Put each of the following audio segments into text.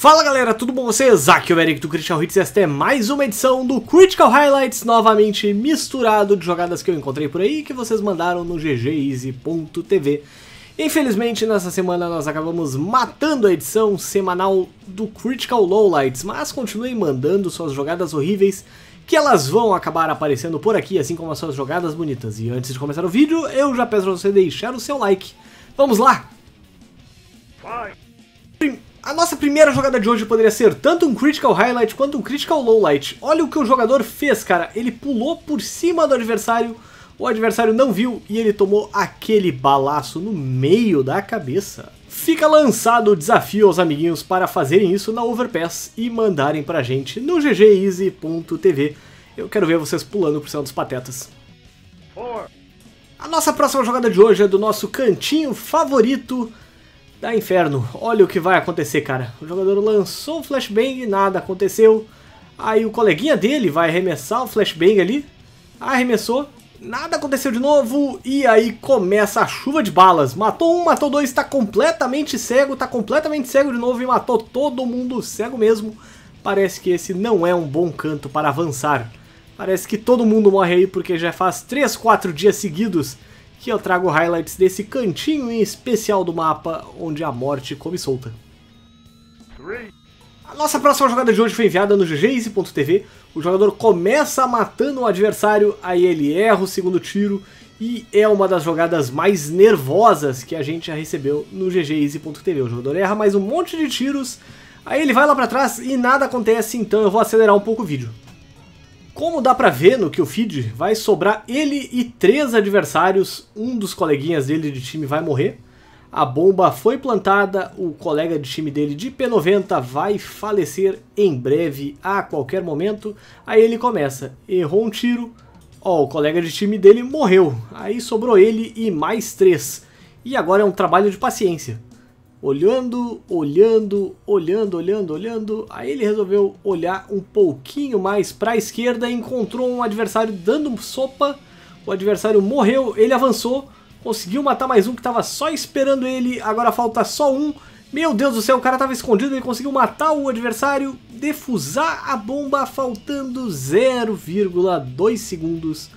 Fala galera, tudo bom com vocês? Aqui é o Eric do Critical Hits e esta é mais uma edição do Critical Highlights, novamente misturado de jogadas que eu encontrei por aí e que vocês mandaram no gg.easy.tv. Infelizmente, nessa semana nós acabamos matando a edição semanal do Critical Lowlights, mas continuem mandando suas jogadas horríveis que elas vão acabar aparecendo por aqui, assim como as suas jogadas bonitas. E antes de começar o vídeo, eu já peço pra você deixar o seu like. Vamos lá! A nossa primeira jogada de hoje poderia ser tanto um Critical Highlight quanto um Critical Lowlight. Olha o que o jogador fez, cara. Ele pulou por cima do adversário, o adversário não viu e ele tomou aquele balaço no meio da cabeça. Fica lançado o desafio aos amiguinhos para fazerem isso na Overpass e mandarem pra gente no gg.easy.tv. Eu quero ver vocês pulando por cima dos patetas. A nossa próxima jogada de hoje é do nosso cantinho favorito da Inferno. Olha o que vai acontecer, cara. O jogador lançou o flashbang e nada aconteceu. Aí o coleguinha dele vai arremessar o flashbang ali. Arremessou, nada aconteceu de novo. E aí começa a chuva de balas. Matou um, matou dois, tá completamente cego de novo e matou todo mundo cego mesmo. Parece que esse não é um bom canto para avançar. Parece que todo mundo morre aí porque já faz 3, 4 dias seguidos que eu trago highlights desse cantinho em especial do mapa, onde a morte come solta. A nossa próxima jogada de hoje foi enviada no gg.easy.tv. O jogador começa matando o adversário, aí ele erra o segundo tiro, e é uma das jogadas mais nervosas que a gente já recebeu no gg.easy.tv. O jogador erra mais um monte de tiros, aí ele vai lá pra trás e nada acontece, então eu vou acelerar um pouco o vídeo. Como dá pra ver no que o feed, vai sobrar ele e 3 adversários, um dos coleguinhas dele de time vai morrer, a bomba foi plantada, o colega de time dele de P90 vai falecer em breve, a qualquer momento, aí ele começa, errou um tiro, ó, o colega de time dele morreu, aí sobrou ele e mais 3, e agora é um trabalho de paciência. Olhando, aí ele resolveu olhar um pouquinho mais para a esquerda, encontrou um adversário dando sopa, o adversário morreu, ele avançou, conseguiu matar mais um que estava só esperando ele, agora falta só um, meu Deus do céu, o cara estava escondido, ele conseguiu matar o adversário, defusar a bomba, faltando 0,2 segundos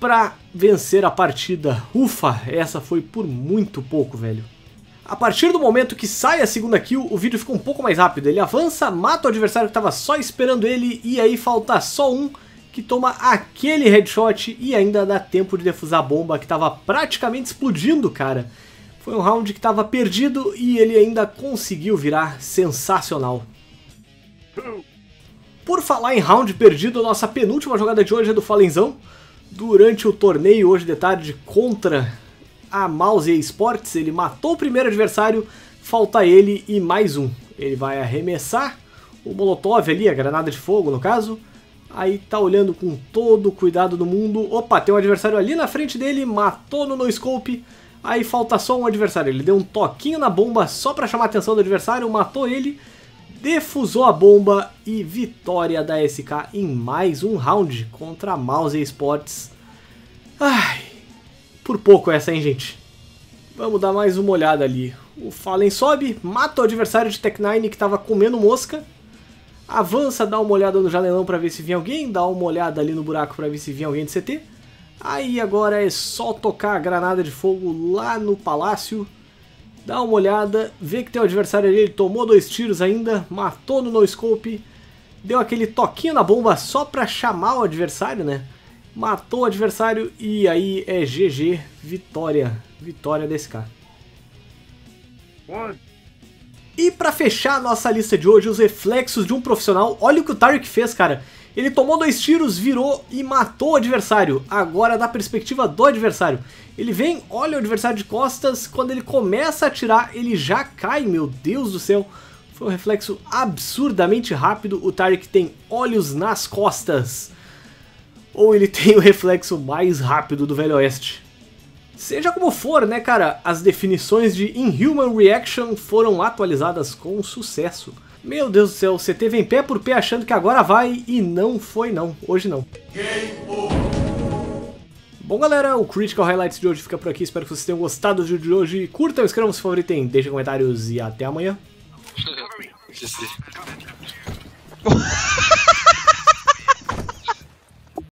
para vencer a partida. Ufa, essa foi por muito pouco, velho. A partir do momento que sai a segunda kill, o vídeo fica um pouco mais rápido. Ele avança, mata o adversário que estava só esperando ele, e aí falta só um que toma aquele headshot e ainda dá tempo de defusar a bomba que estava praticamente explodindo, cara. Foi um round que estava perdido e ele ainda conseguiu virar sensacional. Por falar em round perdido, nossa penúltima jogada de hoje é do Falenzão. Durante o torneio hoje de tarde contra a Mousesports, ele matou o primeiro adversário, falta ele e mais um. Ele vai arremessar o molotov ali, a granada de fogo no caso, aí tá olhando com todo o cuidado do mundo, opa, tem um adversário ali na frente dele, matou no no-scope, aí falta só um adversário, ele deu um toquinho na bomba só pra chamar a atenção do adversário, matou ele, defusou a bomba e vitória da SK em mais um round contra a Mousesports. Ai, por pouco essa, hein, gente? Vamos dar mais uma olhada ali. O Fallen sobe, mata o adversário de Tech-9 que estava comendo mosca. Avança, dá uma olhada no janelão para ver se vinha alguém. Dá uma olhada ali no buraco para ver se vinha alguém de CT. Aí agora é só tocar a granada de fogo lá no palácio. Dá uma olhada, vê que tem o adversário ali. Ele tomou 2 tiros ainda, matou no no-scope. Deu aquele toquinho na bomba só para chamar o adversário, né? Matou o adversário e aí é GG, vitória da SK. E pra fechar a nossa lista de hoje, os reflexos de um profissional, olha o que o Tarek fez, cara. Ele tomou 2 tiros, virou e matou o adversário, agora da perspectiva do adversário. Ele vem, olha o adversário de costas, quando ele começa a atirar, ele já cai, meu Deus do céu. Foi um reflexo absurdamente rápido, o Tarek tem olhos nas costas. Ou ele tem o reflexo mais rápido do Velho Oeste. Seja como for, né, cara, as definições de Inhuman Reaction foram atualizadas com sucesso. Meu Deus do céu, você teve em pé por pé achando que agora vai e não foi não, hoje não. Bom galera, o Critical Highlights de hoje fica por aqui, espero que vocês tenham gostado do vídeo de hoje. Curtam, inscrevam, se favoritem, deixem comentários e até amanhã. GG.